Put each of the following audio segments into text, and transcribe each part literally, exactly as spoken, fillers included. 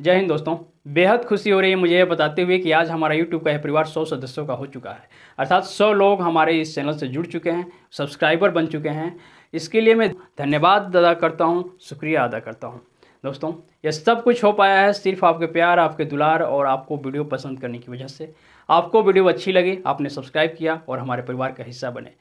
जय हिंद दोस्तों, बेहद खुशी हो रही है मुझे ये बताते हुए कि आज हमारा YouTube का यह परिवार सौ सदस्यों का हो चुका है, अर्थात सौ लोग हमारे इस चैनल से जुड़ चुके हैं, सब्सक्राइबर बन चुके हैं। इसके लिए मैं धन्यवाद अदा करता हूँ, शुक्रिया अदा करता हूँ। दोस्तों, यह सब कुछ हो पाया है सिर्फ आपके प्यार, आपके दुलार और आपको वीडियो पसंद करने की वजह से। आपको वीडियो अच्छी लगी, आपने सब्सक्राइब किया और हमारे परिवार का हिस्सा बने।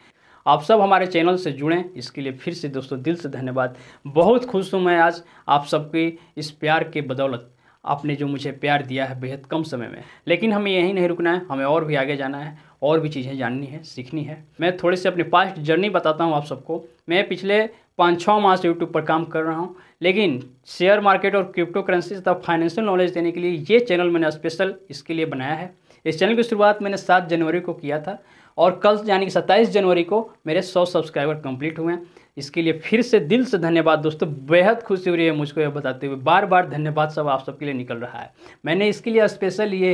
आप सब हमारे चैनल से जुड़ें, इसके लिए फिर से दोस्तों दिल से धन्यवाद। बहुत खुश हूँ मैं आज आप सबके इस प्यार के बदौलत। आपने जो मुझे प्यार दिया है बेहद कम समय में, लेकिन हमें यहीं नहीं रुकना है, हमें और भी आगे जाना है, और भी चीज़ें जाननी है, सीखनी है। मैं थोड़े से अपने पास्ट जर्नी बताता हूँ आप सबको। मैं पिछले पाँच छः माह से यूट्यूब पर काम कर रहा हूँ, लेकिन शेयर मार्केट और क्रिप्टो करेंसी तथा फाइनेंशियल नॉलेज देने के लिए ये चैनल मैंने स्पेशल इसके लिए बनाया है। इस चैनल की शुरुआत मैंने सात जनवरी को किया था और कल यानी कि सत्ताईस जनवरी को मेरे सौ सब्सक्राइबर कंप्लीट हुए हैं। इसके लिए फिर से दिल से धन्यवाद दोस्तों। बेहद खुशी हो रही है मुझको ये बताते हुए, बार बार धन्यवाद सब आप सबके लिए निकल रहा है। मैंने इसके लिए स्पेशल ये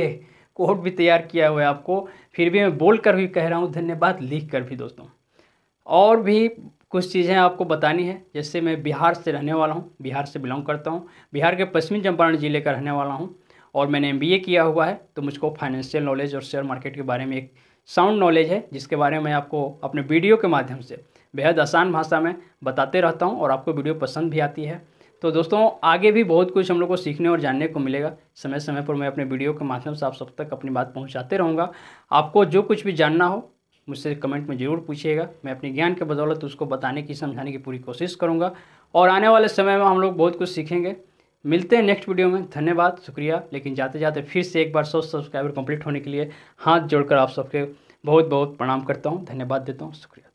कोड भी तैयार किया हुआ है, आपको फिर भी मैं बोल कर भी कह रहा हूँ धन्यवाद, लिख कर भी दोस्तों। और भी कुछ चीज़ें आपको बतानी है। जैसे मैं बिहार से रहने वाला हूँ, बिहार से बिलोंग करता हूँ, बिहार के पश्चिमी चंपारण ज़िले का रहने वाला हूँ और मैंने एम बी ए किया हुआ है, तो मुझको फाइनेंशियल नॉलेज और शेयर मार्केट के बारे में एक साउंड नॉलेज है, जिसके बारे में मैं आपको अपने वीडियो के माध्यम से बेहद आसान भाषा में बताते रहता हूं और आपको वीडियो पसंद भी आती है। तो दोस्तों, आगे भी बहुत कुछ हम लोग को सीखने और जानने को मिलेगा। समय समय पर मैं अपने वीडियो के माध्यम से आप सब तक अपनी बात पहुंचाते रहूँगा। आपको जो कुछ भी जानना हो मुझसे कमेंट में ज़रूर पूछिएगा, मैं अपने ज्ञान के बदौलत उसको बताने की, समझाने की पूरी कोशिश करूँगा और आने वाले समय में हम लोग बहुत कुछ सीखेंगे। मिलते हैं नेक्स्ट वीडियो में, धन्यवाद, शुक्रिया। लेकिन जाते जाते फिर से एक बार सौ सब्सक्राइबर कंप्लीट होने के लिए हाथ जोड़कर आप सबके बहुत बहुत प्रणाम करता हूँ, धन्यवाद देता हूँ, शुक्रिया।